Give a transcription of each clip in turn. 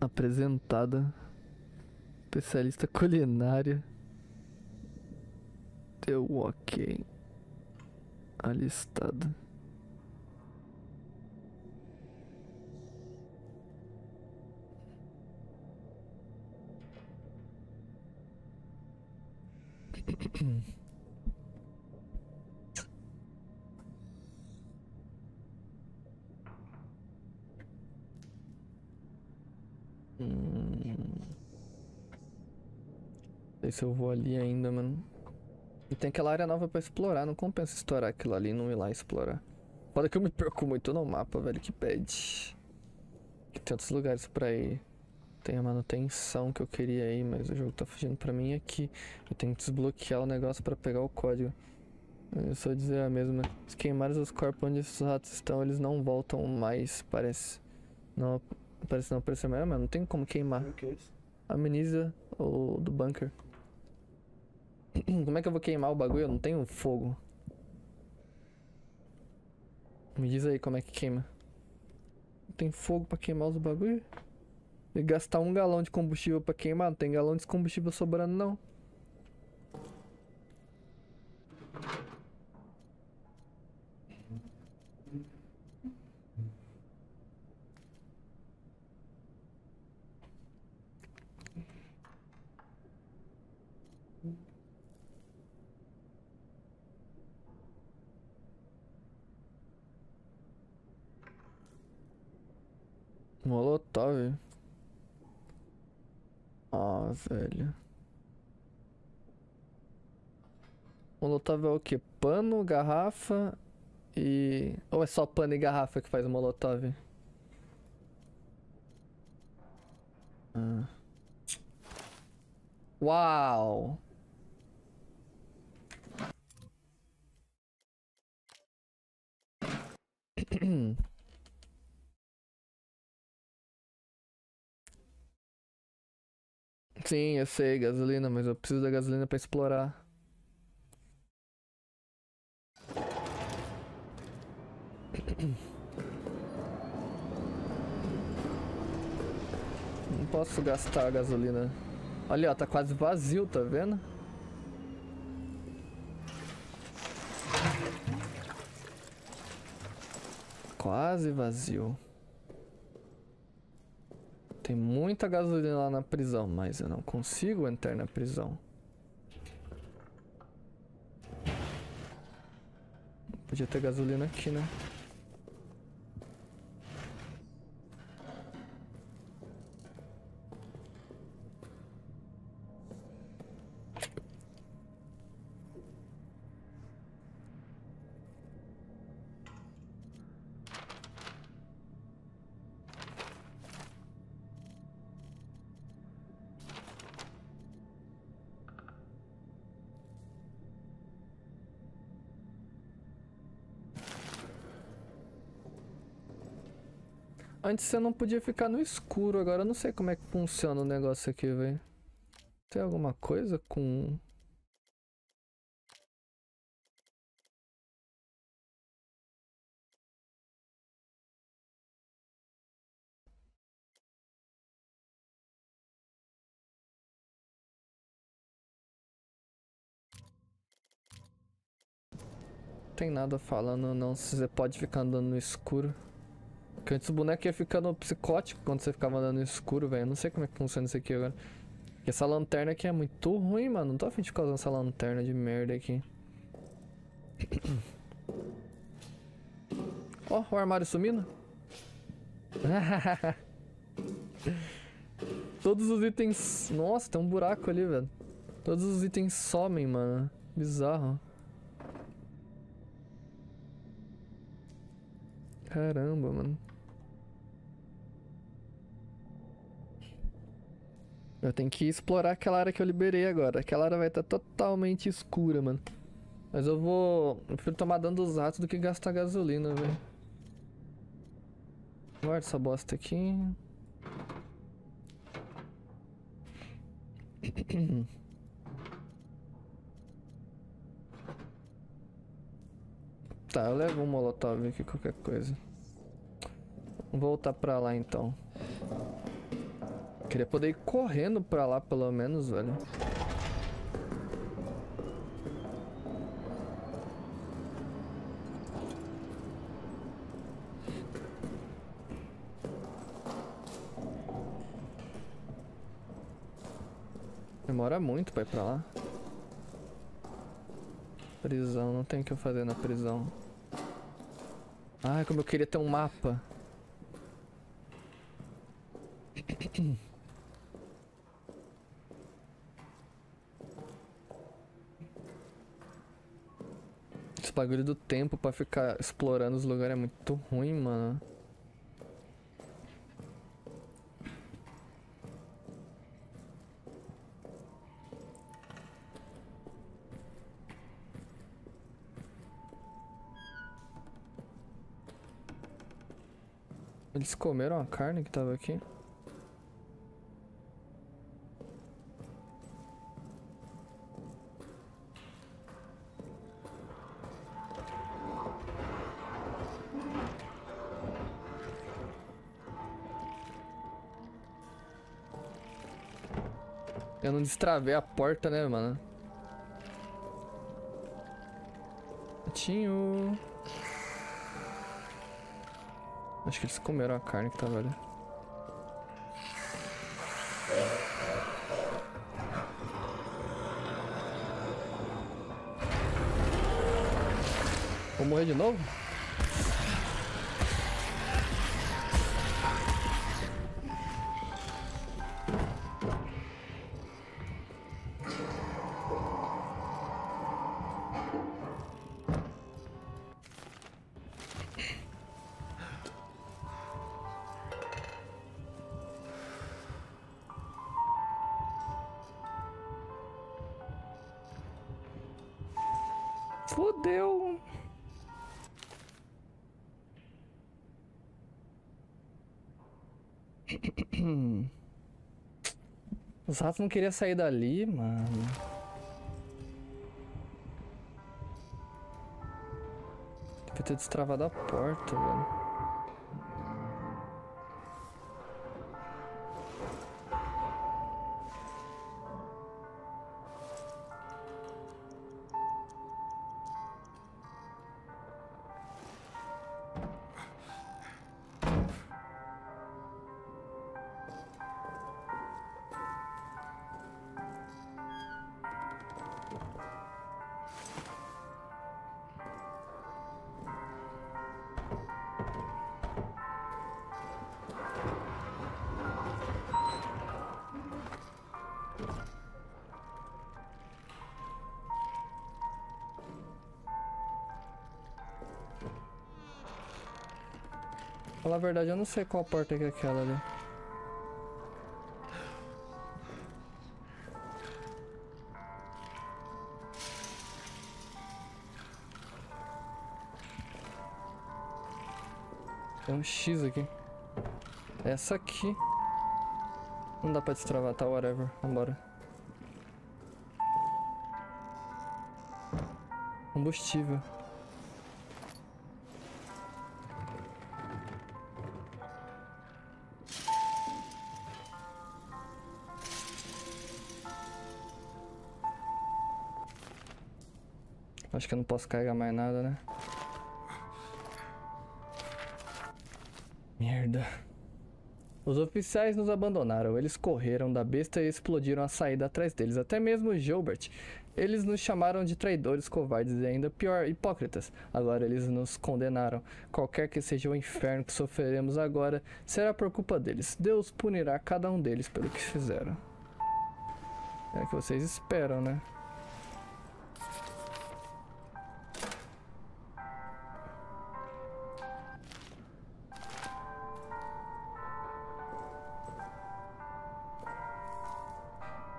apresentada, especialista culinária. Deu ok. Alistada. Não sei se eu vou ali ainda, mano. E tem aquela área nova pra explorar. Não compensa estourar aquilo ali e não ir lá explorar. Foda que eu me perco muito no mapa, velho. Que pede. Tem outros lugares pra ir. Tem a manutenção que eu queria ir, mas o jogo tá fugindo pra mim aqui. Eu tenho que desbloquear o negócio pra pegar o código. É só dizer a mesma. Se queimarem os corpos onde esses ratos estão, eles não voltam mais, parece. Não, parece não aparecer mais, mas não tem como queimar. Amnesia ou do bunker. Como é que eu vou queimar o bagulho? Eu não tenho fogo. Me diz aí como é que queima. Não tem fogo pra queimar os bagulhos? E gastar 1 galão de combustível pra queimar, não tem galão de combustível sobrando não. Molotov. Ah, velho. Molotov é o que? Pano, garrafa e... Ou é só pano e garrafa que faz o molotov? Ah. Uau! Sim, eu sei, gasolina, mas eu preciso da gasolina pra explorar. Não posso gastar a gasolina. Olha, ó, tá quase vazio, tá vendo? Quase vazio. Tem muita gasolina lá na prisão, mas eu não consigo entrar na prisão. Podia ter gasolina aqui, né? Antes você não podia ficar no escuro, agora eu não sei como é que funciona o negócio aqui, velho. Tem alguma coisa com... Não tem nada falando não, você pode ficar andando no escuro. Porque antes o boneco ia ficando psicótico quando você ficava andando no escuro, velho. Eu não sei como é que funciona isso aqui agora. Porque essa lanterna aqui é muito ruim, mano. Não tô a fim de ficar usando essa lanterna de merda aqui. Ó, oh, o armário sumindo. Todos os itens... Nossa, tem um buraco ali, velho. Todos os itens somem, mano. Bizarro. Caramba, mano. Eu tenho que explorar aquela área que eu liberei agora. Aquela área vai estar totalmente escura, mano. Mas eu vou... Eu prefiro tomar dano dos ratos do que gastar gasolina, velho. Guarda essa bosta aqui. Tá, eu levo um molotov aqui, qualquer coisa. Vamos voltar pra lá, então. queria poder ir correndo pra lá, pelo menos, velho. Demora muito pra ir pra lá. Prisão, não tem o que eu fazer na prisão. Ai, como eu queria ter um mapa. Esse bagulho do tempo pra ficar explorando os lugares é muito ruim, mano. Eles comeram a carne que tava aqui. Eu não destravei a porta, né, mano? Tinho. Acho que eles comeram a carne que tava ali. Vou morrer de novo? Fodeu! Os ratos não queriam sair dali, mano. Devia ter destravado a porta, velho. Falar a verdade, eu não sei qual porta que é aquela ali. Tem um X aqui. Essa aqui. Não dá pra destravar, tá? Whatever. Vambora. Combustível. Acho que eu não posso carregar mais nada, né? Merda. Os oficiais nos abandonaram. Eles correram da besta e explodiram a saída atrás deles. Até mesmo Gilbert. Eles nos chamaram de traidores, covardes e ainda pior, hipócritas. Agora eles nos condenaram. Qualquer que seja o inferno que sofreremos agora, será por culpa deles. Deus punirá cada um deles pelo que fizeram. É o que vocês esperam, né?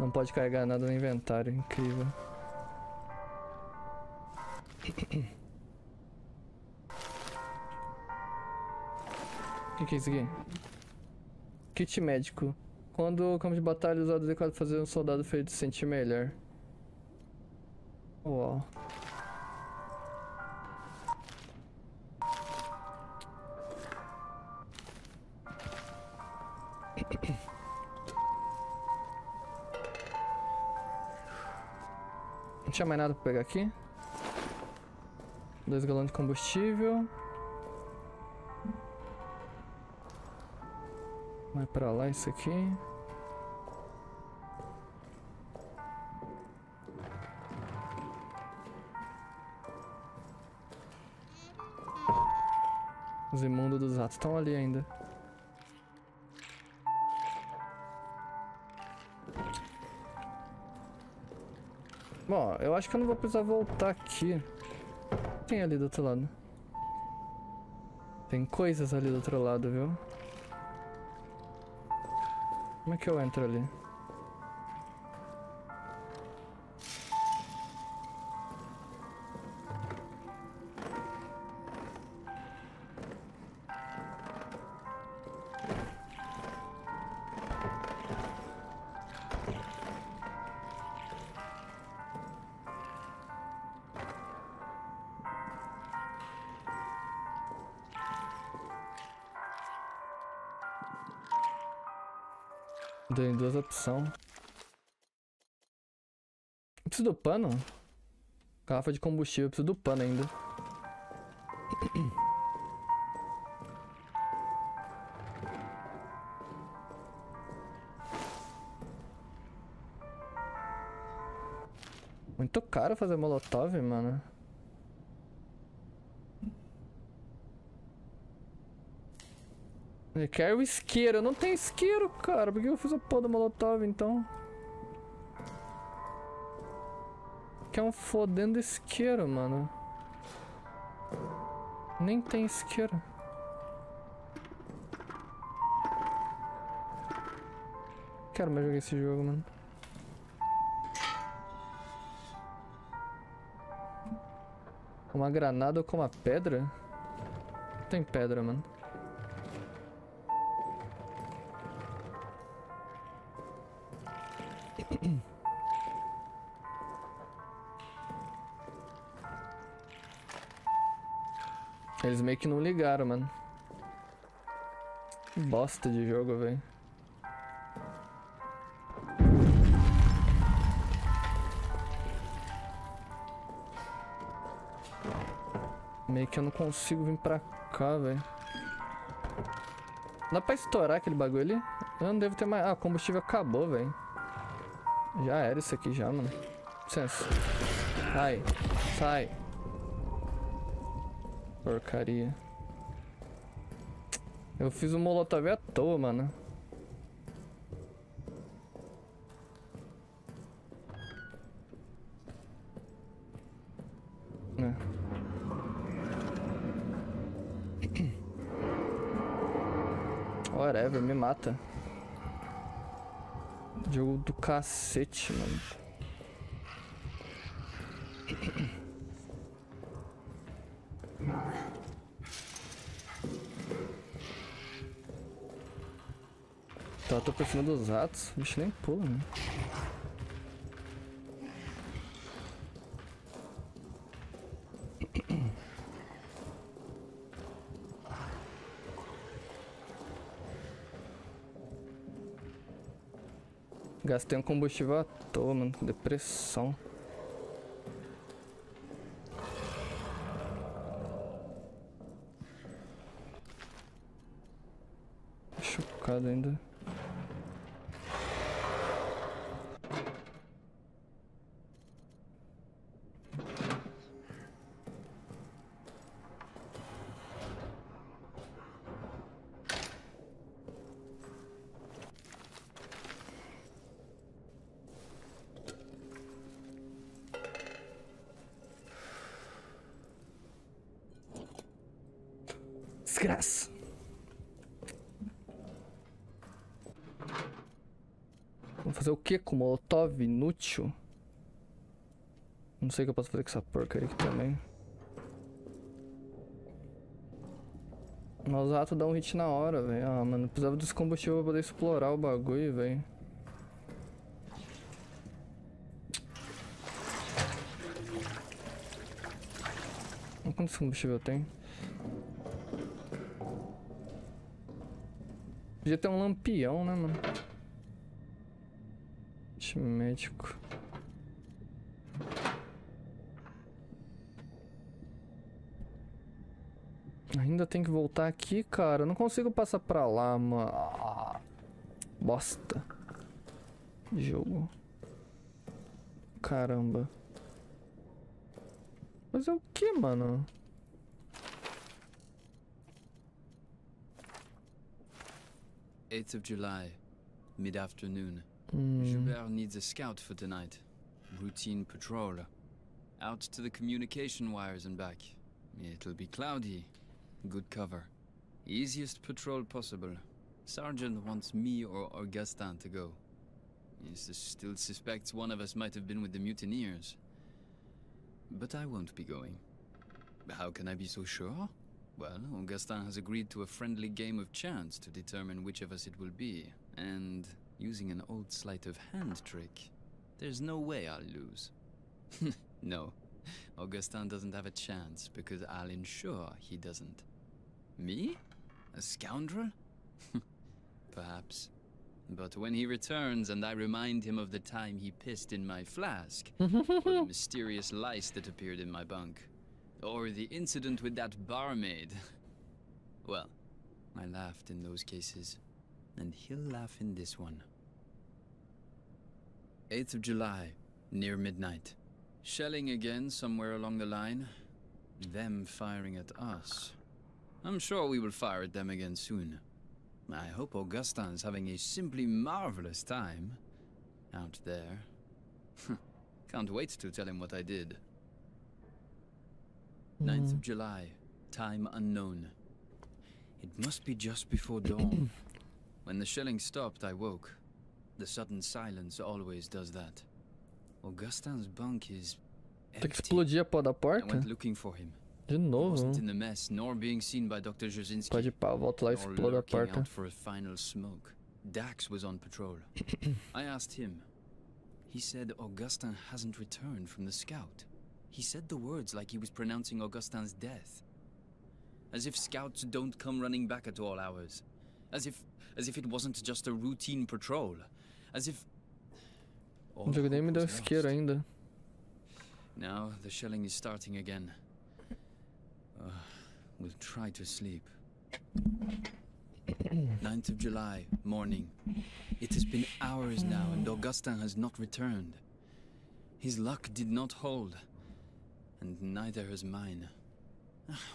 Não pode carregar nada no inventário, incrível. O que é isso aqui? Kit médico. Quando o campo de batalha é usado adequado para fazer um soldado ferido se sentir melhor. Uau. Não tinha mais nada pra pegar aqui. 2 galões de combustível. Vai pra lá isso aqui. Os imundos dos ratos estão ali ainda. Bom, eu acho que eu não vou precisar voltar aqui. Tem ali do outro lado. Tem coisas ali do outro lado, viu? Como é que eu entro ali? Deu em 2 opções. Eu preciso do pano? Garrafa de combustível, eu preciso do pano ainda. Muito caro fazer molotov, mano. Eu quero o isqueiro. Eu não tenho isqueiro, cara. Por que eu fiz a porra do molotov, então? Que é um fodendo isqueiro, mano. Nem tem isqueiro. Quero mais jogar esse jogo, mano. Uma granada ou com uma pedra? Não tem pedra, mano. Eles meio que não ligaram, mano. Bosta de jogo, velho. Meio que eu não consigo vir pra cá, velho. Dá pra estourar aquele bagulho ali? Eu não devo ter mais... Ah, o combustível acabou, velho. Já era isso aqui já, mano. Licença. Sai. Sai. Porcaria. Eu fiz um molotov à toa, mano. Whatever, me mata. Jogo do cacete, mano. Tá, tô por cima dos ratos. O bicho nem pula, né? Gastei um combustível à toa, mano. Depressão. Chocado ainda. Desgraça. Vou fazer o que com o molotov inútil? Não sei o que eu posso fazer com essa porcaria aqui também. Mas o rato dá um hit na hora, velho. Ah, mano, precisava desse combustível pra poder explorar o bagulho, velho. Quantos combustível eu tenho? Podia ter um lampião, né, mano? Médico. Ainda tem que voltar aqui, cara. Eu não consigo passar pra lá, mano. Ah, bosta. Jogo. Caramba. Mas é o que, mano? July 8th, mid-afternoon. Joubert needs a scout for tonight. Routine patrol. Out to the communication wires and back. It'll be cloudy. Good cover. Easiest patrol possible. Sergeant wants me or Augustin to go. He still suspects one of us might have been with the mutineers. But I won't be going. How can I be so sure? Well, Augustin has agreed to a friendly game of chance to determine which of us it will be. And using an old sleight of hand trick, there's no way I'll lose. No, Augustin doesn't have a chance because I'll ensure he doesn't. Me? A scoundrel? Perhaps. But when he returns and I remind him of the time he pissed in my flask, or the mysterious lice that appeared in my bunk, or the incident with that barmaid, well, I laughed in those cases, and he'll laugh in this one. 8th of July, near midnight. Shelling again somewhere along the line. Them firing at us. I'm sure we will fire at them again soon. I hope Augustin's having a simply marvelous time out there. Can't wait to tell him what I did. 9th of July, time unknown. It must be just before dawn. When the shelling stopped, I woke. The sudden silence always does that. Augustin's bunk is empty. Tem que explodir a porta da porta? I went looking for him. De novo. Pode ir pra volta lá e explode a porta. Dax was on patrol. I asked him. He said Augustin hasn't returned from the scout. He said the words like he was pronouncing Augustin's death. As if scouts don't come running back at all hours. As if it wasn't just a routine patrol. As if o jogo nem me deu isqueiro ainda. Now the shelling is starting again. We'll try to sleep. 9th of July, morning. It has been hours now and Augustin has not returned. His luck did not hold. And neither has mine.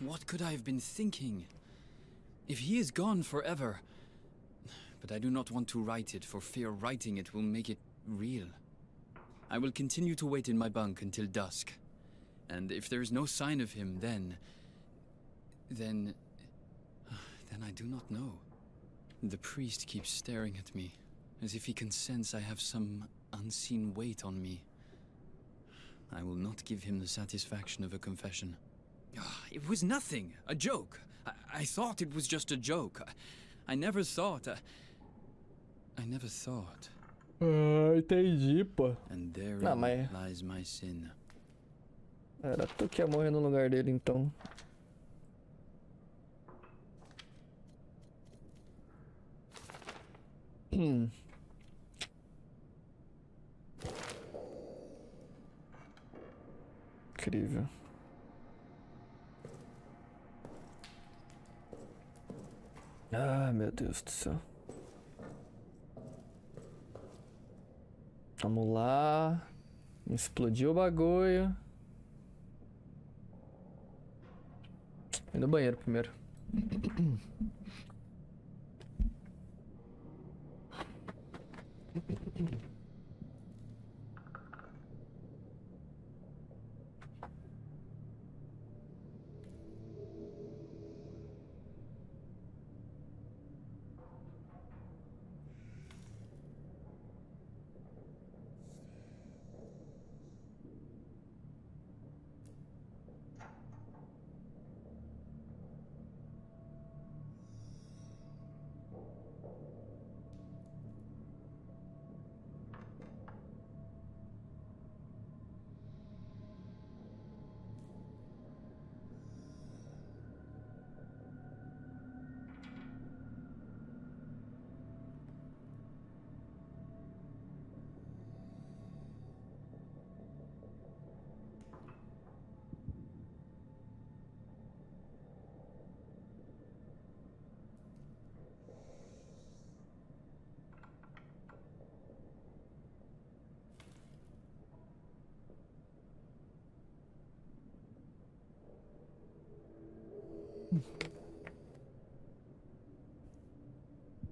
What could I have been thinking? If he is gone forever... But I do not want to write it, for fear writing it will make it real. I will continue to wait in my bunk until dusk. And if there is no sign of him, then I do not know. The priest keeps staring at me, as if he can sense I have some unseen weight on me. I will not give him the satisfaction of a confession. It was nothing, a joke. I thought it was just a joke. I never thought. I never thought. Entendi, pô. And there lies my sin. Era tu que ia morrer no lugar dele, então. Incrível. Ah, meu Deus do céu. Vamos lá. Explodiu o bagulho. Vou no banheiro primeiro.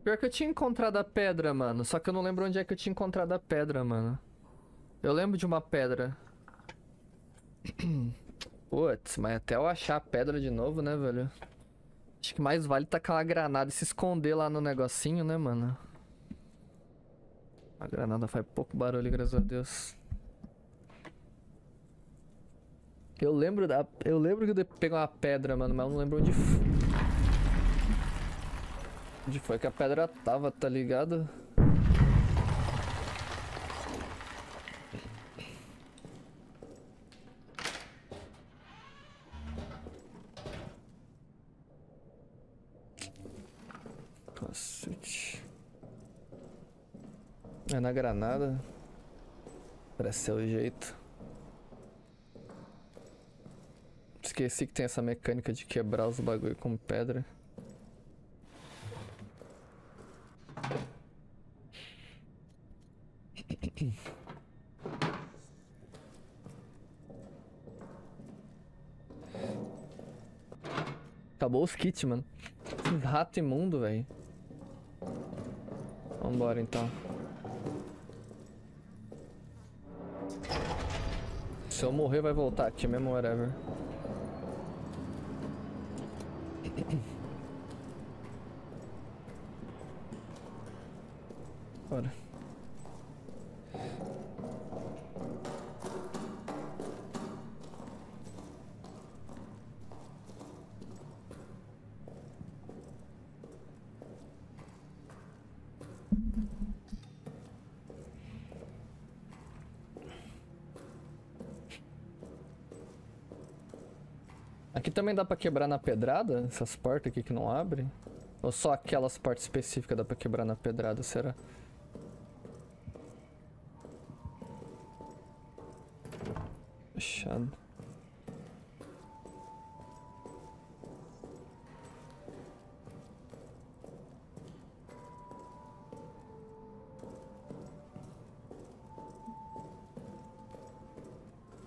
Pior que eu tinha encontrado a pedra, mano. Só que eu não lembro onde é que eu tinha encontrado a pedra, mano. Eu lembro de uma pedra. Putz, mas até eu achar a pedra de novo, né, velho? Acho que mais vale tacar uma granada e se esconder lá no negocinho, né, mano? A granada faz pouco barulho, graças a Deus. Eu lembro que eu peguei uma pedra, mano, mas eu não lembro onde foi. Onde foi que a pedra tava, tá ligado? Cacete. É na granada. Parece ser o jeito. Esqueci que tem essa mecânica de quebrar os bagulho com pedra. Acabou os kits, mano. Esses ratos imundos, velho. Vambora, então. Se eu morrer, vai voltar aqui mesmo, whatever. Bora. Aqui também dá pra quebrar na pedrada? Essas portas aqui que não abrem? Ou só aquelas partes específicas dá pra quebrar na pedrada, será? Fechado.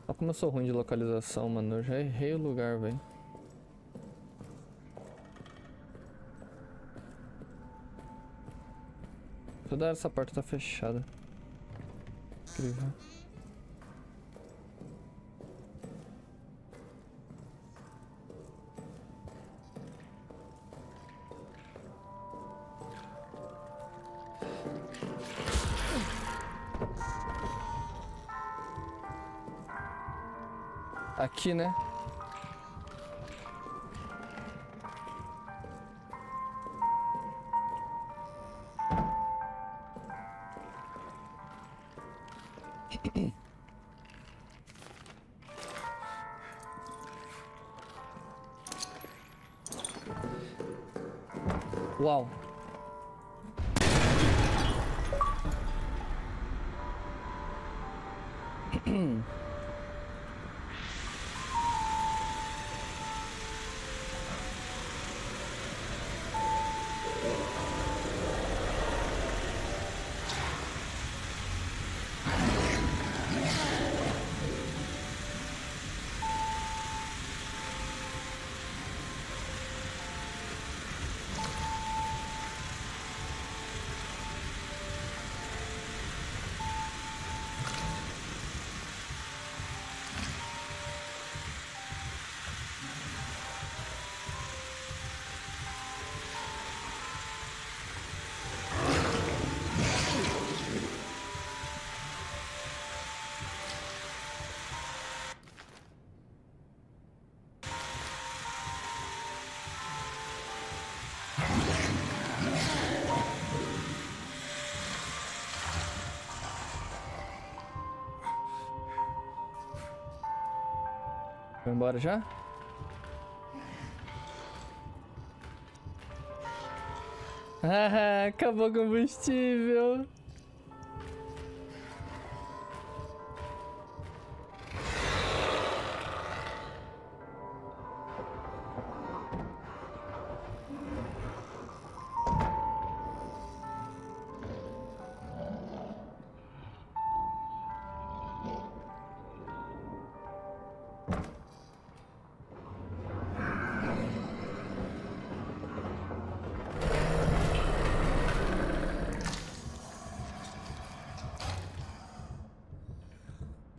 Olha como eu sou ruim de localização, mano. Eu já errei o lugar, velho. Toda essa porta tá fechada. Incrível. Aqui, né? Uau. Vamos embora já? Ah, acabou o combustível.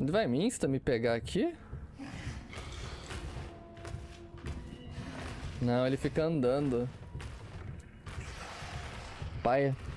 Ele vai me insta me pegar aqui? Não, ele fica andando. Paia.